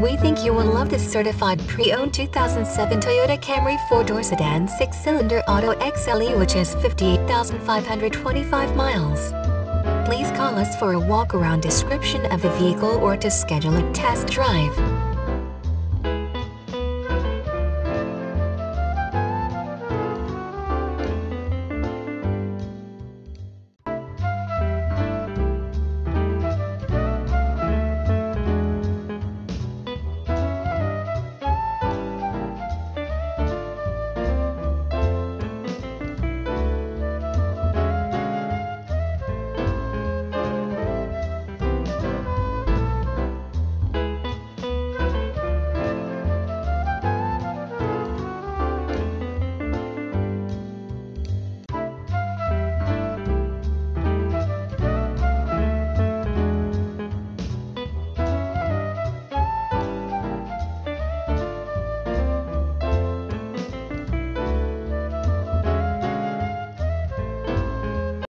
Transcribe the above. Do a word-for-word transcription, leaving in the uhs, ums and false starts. we think you will love this certified pre-owned two thousand seven Toyota Camry four-door sedan six-cylinder auto X L E, which has fifty-eight thousand five hundred twenty-five miles. Please call us for a walk-around description of the vehicle or to schedule a test drive.